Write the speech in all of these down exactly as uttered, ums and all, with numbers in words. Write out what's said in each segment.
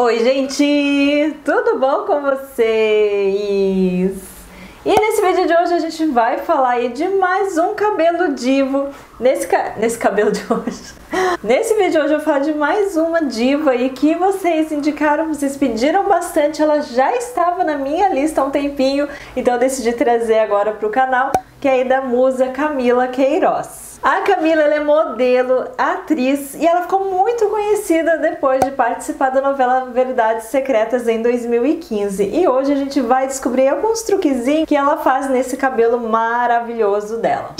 Oi, gente! Tudo bom com vocês? E nesse vídeo de hoje a gente vai falar aí de mais um cabelo divo. Nesse, ca... Nesse cabelo de hoje. Nesse vídeo de hoje eu vou falar de mais uma diva aí que vocês indicaram, vocês pediram bastante. Ela já estava na minha lista há um tempinho, então eu decidi trazer agora para o canal, que é aí da musa Camila Queiroz. A Camila, ela é modelo, atriz, e ela ficou muito conhecida depois de participar da novela Verdades Secretas em dois mil e quinze. E hoje a gente vai descobrir alguns truquezinhos que ela faz nesse cabelo maravilhoso dela.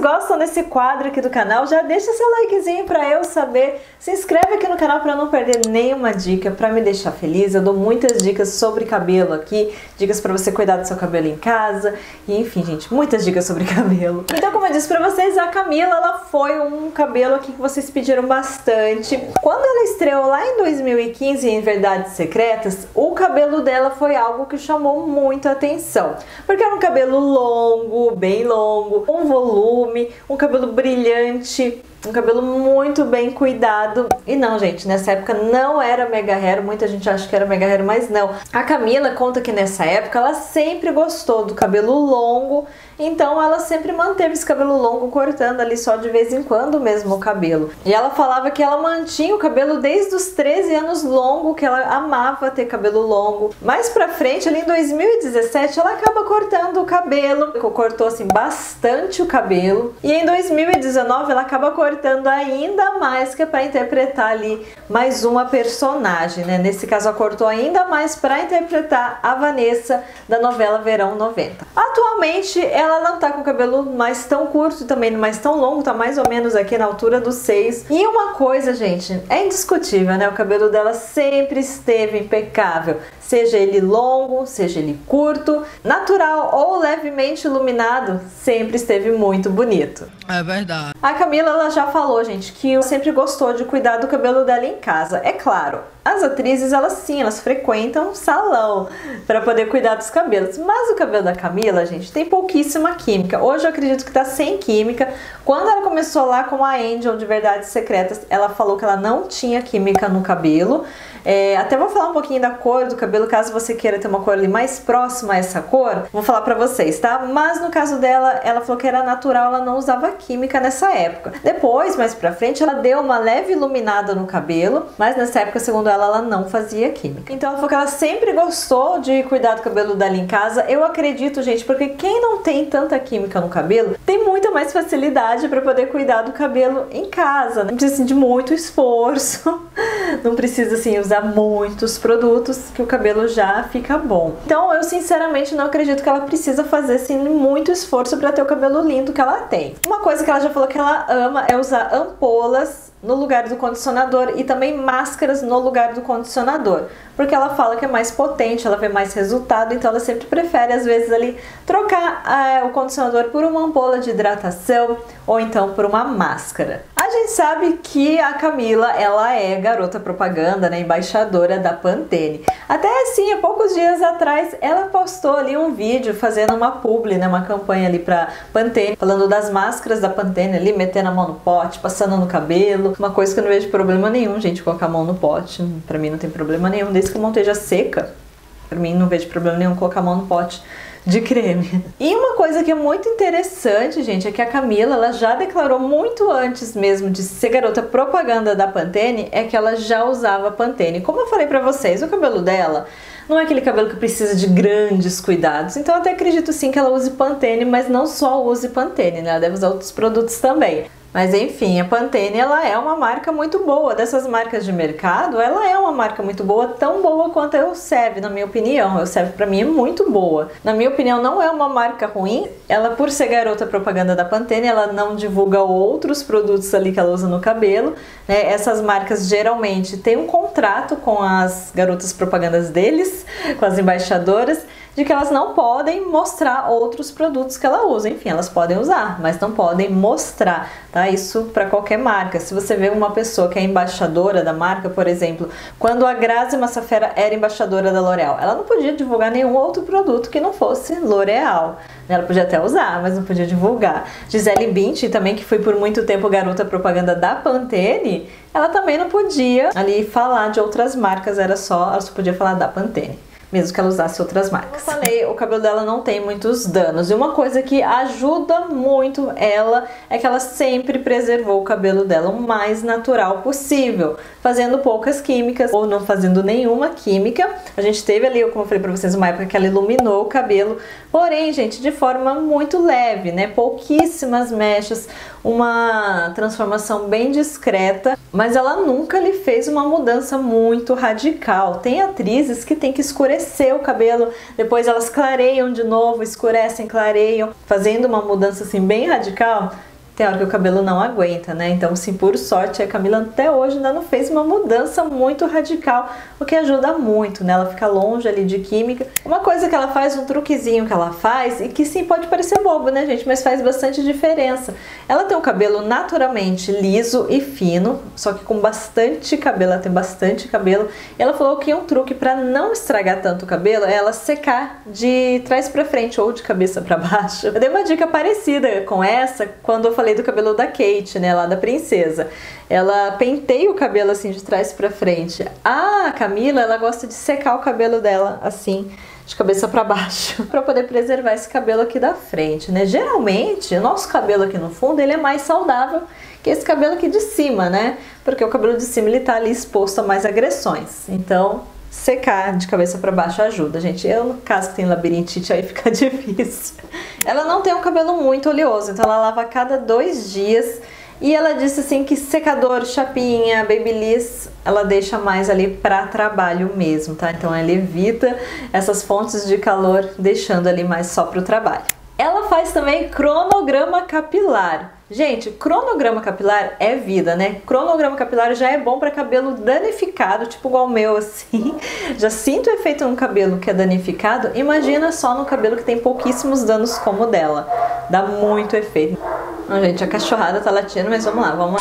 Gostam desse quadro aqui do canal, já deixa seu likezinho pra eu saber, se inscreve aqui no canal pra não perder nenhuma dica, pra me deixar feliz. Eu dou muitas dicas sobre cabelo aqui, dicas pra você cuidar do seu cabelo em casa, e enfim, gente, muitas dicas sobre cabelo. Então, como eu disse pra vocês, a Camila, ela foi um cabelo aqui que vocês pediram bastante. Quando ela estreou lá em dois mil e quinze em Verdades Secretas, o cabelo dela foi algo que chamou muito a atenção, porque era um cabelo longo, bem longo, com volume, um cabelo brilhante, um cabelo muito bem cuidado. E não, gente, nessa época não era mega hair, muita gente acha que era mega hair, mas não. A Camila conta que nessa época ela sempre gostou do cabelo longo, então ela sempre manteve esse cabelo longo, cortando ali só de vez em quando mesmo o cabelo. E ela falava que ela mantinha o cabelo desde os treze anos longo, que ela amava ter cabelo longo. Mais pra frente, ali em dois mil e dezessete, ela acaba cortando o cabelo, cortou assim bastante o cabelo, e em dois mil e dezenove ela acaba cortando cortando ainda mais, que é para interpretar ali mais uma personagem, né? Nesse caso, ela cortou ainda mais para interpretar a Vanessa da novela Verão noventa. Atualmente, ela não tá com o cabelo mais tão curto, também mais tão longo, tá mais ou menos aqui na altura dos seis. E uma coisa, gente, é indiscutível, né? O cabelo dela sempre esteve impecável, seja ele longo, seja ele curto, natural ou levemente iluminado, sempre esteve muito bonito. É verdade. A Camila, ela já falou, gente, que sempre gostou de cuidar do cabelo dela em casa. É claro, as atrizes, elas sim, elas frequentam um salão para poder cuidar dos cabelos, mas o cabelo da Camila, gente, tem pouquíssima química. Hoje eu acredito que tá sem química. Quando ela começou lá com a Angel de Verdades Secretas, ela falou que ela não tinha química no cabelo. É, até vou falar um pouquinho da cor do cabelo, caso você queira ter uma cor ali mais próxima a essa cor, vou falar pra vocês, tá? Mas no caso dela, ela falou que era natural, ela não usava química nessa época. Depois, mais pra frente, ela deu uma leve iluminada no cabelo, mas nessa época, segundo ela, ela não fazia química. Então ela falou que ela sempre gostou de cuidar do cabelo dela em casa. Eu acredito, gente, porque quem não tem tanta química no cabelo, tem muita mais facilidade pra poder cuidar do cabelo em casa, né? Não precisa, assim, de muito esforço, não precisa, assim, usar muitos produtos, que o cabelo já fica bom. Então eu sinceramente não acredito que ela precisa fazer assim muito esforço para ter o cabelo lindo que ela tem. Uma coisa que ela já falou que ela ama é usar ampolas no lugar do condicionador e também máscaras no lugar do condicionador, porque ela fala que é mais potente, ela vê mais resultado, então ela sempre prefere, às vezes, ali trocar é, o condicionador por uma ampola de hidratação ou então por uma máscara. A gente sabe que a Camila, ela é garota propaganda, né, embaixadora da Pantene. Até assim, há poucos dias atrás, ela postou ali um vídeo fazendo uma publi, né, uma campanha ali pra Pantene, falando das máscaras da Pantene ali, metendo a mão no pote, passando no cabelo. Uma coisa que eu não vejo problema nenhum, gente, colocar a mão no pote. Pra mim não tem problema nenhum, desde que a mão esteja seca. Pra mim não vejo problema nenhum colocar a mão no pote de creme. E uma coisa que é muito interessante, gente, é que a Camila, ela já declarou muito antes mesmo de ser garota propaganda da Pantene, é que ela já usava Pantene. Como eu falei pra vocês, o cabelo dela não é aquele cabelo que precisa de grandes cuidados, então eu até acredito sim que ela use Pantene, mas não só use Pantene, né? Ela deve usar outros produtos também. Mas enfim, a Pantene, ela é uma marca muito boa. Dessas marcas de mercado, ela é uma marca muito boa, tão boa quanto a Elseve, na minha opinião. A Elseve, pra mim, é muito boa. Na minha opinião, não é uma marca ruim. Ela, por ser garota propaganda da Pantene, ela não divulga outros produtos ali que ela usa no cabelo, né? Essas marcas, geralmente, têm um contrato com as garotas propagandas deles, com as embaixadoras, de que elas não podem mostrar outros produtos que ela usa. Enfim, elas podem usar, mas não podem mostrar, tá? Isso para qualquer marca. Se você vê uma pessoa que é embaixadora da marca, por exemplo, quando a Grazi Massafera era embaixadora da L'Oréal, ela não podia divulgar nenhum outro produto que não fosse L'Oréal. Ela podia até usar, mas não podia divulgar. Gisele Bündchen também, que foi por muito tempo garota propaganda da Pantene, ela também não podia ali falar de outras marcas, era só, ela só podia falar da Pantene, mesmo que ela usasse outras marcas. Como eu falei, o cabelo dela não tem muitos danos, e uma coisa que ajuda muito ela é que ela sempre preservou o cabelo dela o mais natural possível, fazendo poucas químicas ou não fazendo nenhuma química. A gente teve ali, como eu falei pra vocês, uma época que ela iluminou o cabelo, porém, gente, de forma muito leve, né? Pouquíssimas mechas, uma transformação bem discreta, mas ela nunca lhe fez uma mudança muito radical. Tem atrizes que tem que escurecer o cabelo, depois elas clareiam de novo, escurecem, clareiam, fazendo uma mudança assim bem radical. Tem hora que o cabelo não aguenta, né? Então, assim, por sorte, a Camila até hoje ainda não fez uma mudança muito radical, o que ajuda muito, né? Ela fica longe ali de química. Uma coisa que ela faz, um truquezinho que ela faz, e que sim, pode parecer bobo, né, gente? Mas faz bastante diferença. Ela tem o cabelo naturalmente liso e fino, só que com bastante cabelo, ela tem bastante cabelo. E ela falou que um truque pra não estragar tanto o cabelo é ela secar de trás pra frente ou de cabeça pra baixo. Eu dei uma dica parecida com essa quando eu falei do cabelo da Kate, né, lá da princesa. Ela penteia o cabelo assim de trás pra frente. A Camila, ela gosta de secar o cabelo dela assim, de cabeça pra baixo, pra poder preservar esse cabelo aqui da frente, né? Geralmente, o nosso cabelo aqui no fundo, ele é mais saudável que esse cabelo aqui de cima, né? Porque o cabelo de cima, ele tá ali exposto a mais agressões. Então, secar de cabeça pra baixo ajuda, gente. Eu, no caso que tem labirintite, aí fica difícil. Ela não tem um cabelo muito oleoso, então ela lava a cada dois dias. E ela disse assim que secador, chapinha, babyliss, ela deixa mais ali pra trabalho mesmo, tá? Então ela evita essas fontes de calor, deixando ali mais só pro trabalho. Ela faz também cronograma capilar. Gente, cronograma capilar é vida, né? Cronograma capilar já é bom para cabelo danificado, tipo igual o meu, assim. Já sinto o efeito no cabelo que é danificado. Imagina só no cabelo que tem pouquíssimos danos como o dela. Dá muito efeito. Não, gente, a cachorrada tá latindo, mas vamos lá, vamos lá.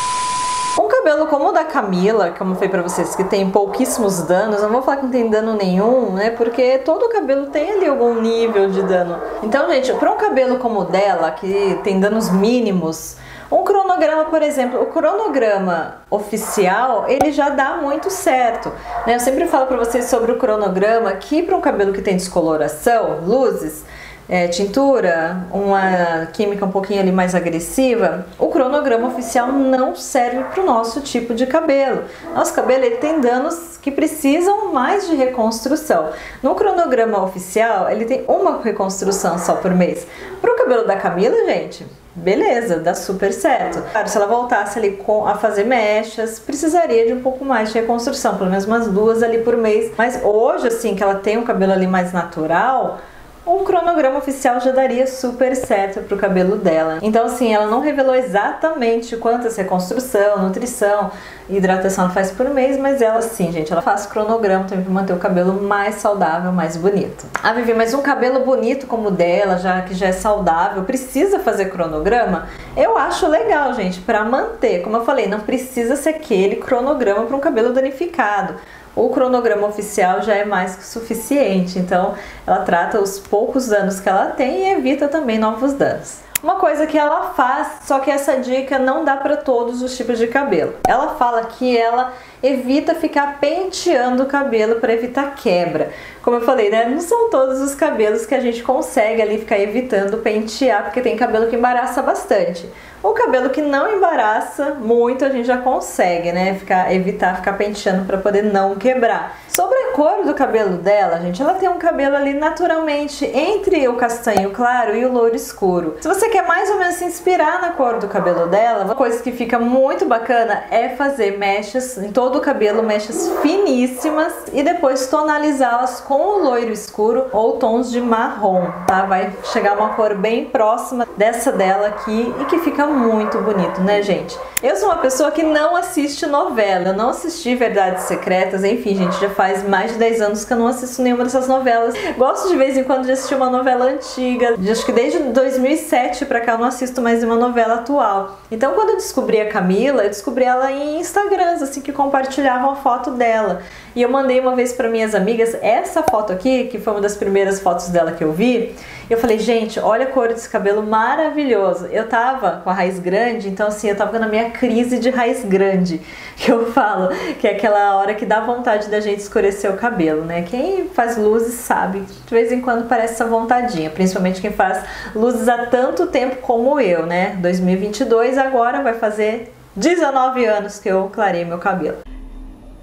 Um cabelo como o da Camila, como eu falei pra vocês, que tem pouquíssimos danos, não vou falar que não tem dano nenhum, né? Porque todo cabelo tem ali algum nível de dano. Então, gente, pra um cabelo como o dela, que tem danos mínimos, um cronograma, por exemplo, o cronograma oficial, ele já dá muito certo, né? Eu sempre falo pra vocês sobre o cronograma, que pra um cabelo que tem descoloração, luzes, É, tintura, uma química um pouquinho ali mais agressiva, o cronograma oficial não serve para o nosso tipo de cabelo. Nosso cabelo, ele tem danos que precisam mais de reconstrução. No cronograma oficial, ele tem uma reconstrução só por mês. Para o cabelo da Camila, gente, beleza, dá super certo. Claro, se ela voltasse ali com, a fazer mechas, precisaria de um pouco mais de reconstrução, pelo menos umas duas ali por mês. Mas hoje, assim, que ela tem um cabelo ali mais natural, um cronograma oficial já daria super certo pro cabelo dela. Então, assim, ela não revelou exatamente quantas reconstrução, nutrição, hidratação ela faz por mês, mas ela, sim, gente, ela faz cronograma também pra manter o cabelo mais saudável, mais bonito. Ah, Vivi, mas um cabelo bonito como o dela, já que já é saudável, precisa fazer cronograma? Eu acho legal, gente, pra manter. Como eu falei, não precisa ser aquele cronograma para um cabelo danificado. O cronograma oficial já é mais que suficiente, então ela trata os poucos danos que ela tem e evita também novos danos. Uma coisa que ela faz, só que essa dica não dá para todos os tipos de cabelo. Ela fala que ela evita ficar penteando o cabelo para evitar quebra. Como eu falei, né? Não são todos os cabelos que a gente consegue ali ficar evitando pentear, porque tem cabelo que embaraça bastante. O cabelo que não embaraça muito, a gente já consegue, né? Ficar, evitar ficar penteando para poder não quebrar. Sobre a cor do cabelo dela, gente, ela tem um cabelo ali naturalmente entre o castanho claro e o louro escuro. Se você quer mais ou menos se inspirar na cor do cabelo dela, uma coisa que fica muito bacana é fazer mechas em todo o cabelo, mechas finíssimas, e depois tonalizá-las com o loiro escuro ou tons de marrom, tá? Vai chegar uma cor bem próxima dessa dela aqui e que fica muito bonito, né, gente? Eu sou uma pessoa que não assiste novela, eu não assisti Verdades Secretas, enfim, gente, já faz mais mais de dez anos que eu não assisto nenhuma dessas novelas. Gosto de vez em quando de assistir uma novela antiga. Acho que desde dois mil e sete pra cá eu não assisto mais uma novela atual. Então quando eu descobri a Camila, eu descobri ela em Instagrams, assim, que compartilhavam a foto dela. E eu mandei uma vez pra minhas amigas essa foto aqui, que foi uma das primeiras fotos dela que eu vi. Eu falei, gente, olha a cor desse cabelo maravilhoso. Eu tava com a raiz grande, então assim, eu tava na minha crise de raiz grande, que eu falo, que é aquela hora que dá vontade da gente escurecer o cabelo, né? Quem faz luzes sabe, de vez em quando parece essa vontadinha, principalmente quem faz luzes há tanto tempo como eu, né? dois mil e vinte e dois agora vai fazer dezenove anos que eu clarei meu cabelo.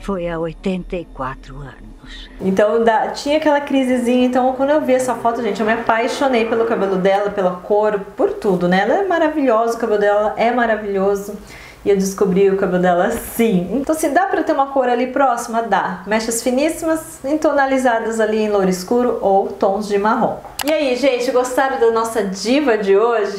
Foi há oitenta e quatro anos. Então da, tinha aquela crisezinha. Então quando eu vi essa foto, gente, eu me apaixonei pelo cabelo dela, pela cor, por tudo, né? Ela é maravilhosa, o cabelo dela é maravilhoso. E eu descobri o cabelo dela assim. Então se dá pra ter uma cor ali próxima, dá. Mechas finíssimas, entonalizadas ali em louro escuro ou tons de marrom. E aí, gente, gostaram da nossa diva de hoje?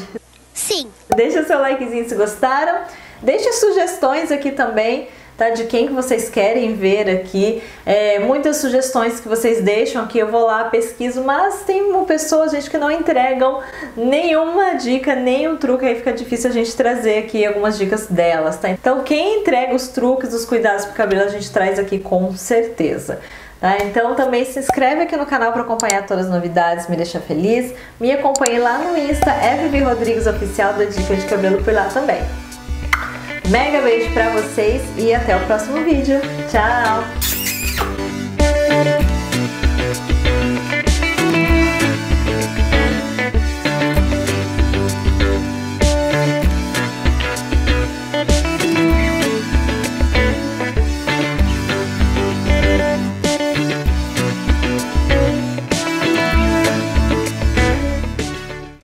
Sim! Deixa seu likezinho se gostaram. Deixe sugestões aqui também, tá? De quem que vocês querem ver aqui. É, muitas sugestões que vocês deixam aqui, eu vou lá, pesquiso, mas tem uma pessoa, gente, que não entregam nenhuma dica, nenhum truque, aí fica difícil a gente trazer aqui algumas dicas delas, tá? Então quem entrega os truques, os cuidados pro cabelo, a gente traz aqui com certeza. Tá? Então também se inscreve aqui no canal para acompanhar todas as novidades, me deixa feliz. Me acompanhe lá no Insta, é Vivy Rodrigues Oficial, da dica de cabelo por lá também. Mega beijo pra vocês e até o próximo vídeo. Tchau!